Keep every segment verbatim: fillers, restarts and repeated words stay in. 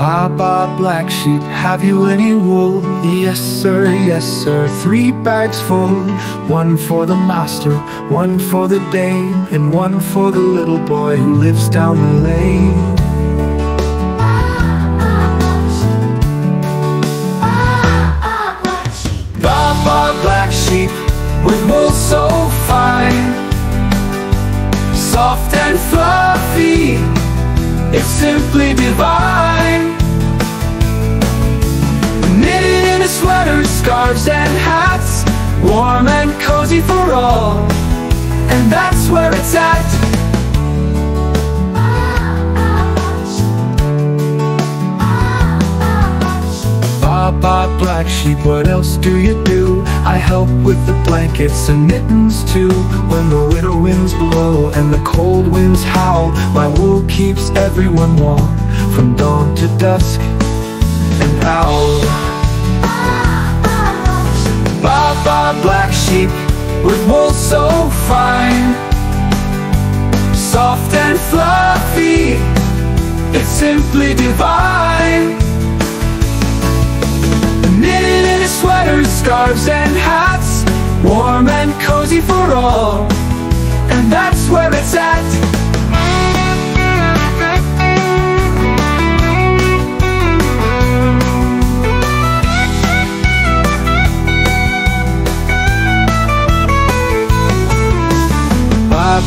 Baba Black Sheep, have you any wool? Yes sir, yes sir, three bags full. One for the master, one for the dame, and one for the little boy who lives down the lane. Baba Black Sheep, with wool so fine, soft and fluffy, it's simply divine. Knitted into sweaters, scarves and hats, warm and cozy for all, and that's where it's at. Baba Black Sheep, what else do you do? I help with the blankets and mittens too. When the winter winds blow and the cold winds howl, my wool keeps everyone warm from dawn to dusk and owl. Baba Black Sheep, with wool so fine, soft and fluffy, it's simply divine. Knitted in his sweaters, scarves and hats, warm and cozy for all, and that's where it's at.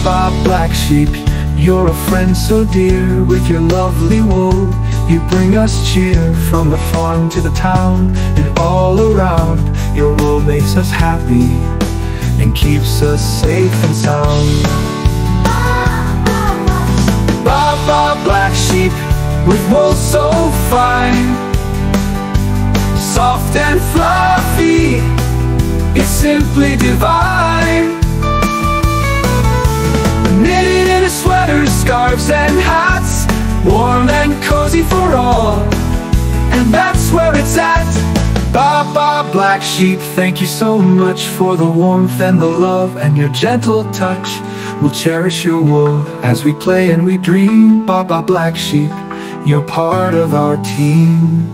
Baba Black Sheep, you're a friend so dear. With your lovely wool, you bring us cheer. From the farm to the town and all around, your wool makes us happy and keeps us safe and sound. Baba Black Sheep, with wool so fine, soft and fluffy, it's simply divine. Knitted into sweaters, scarves and hats, warm and cozy for all, and that's where it's at. Baba Black Sheep, thank you so much for the warmth and the love and your gentle touch. We'll cherish your wool as we play and we dream. Baba Black Sheep, you're part of our team.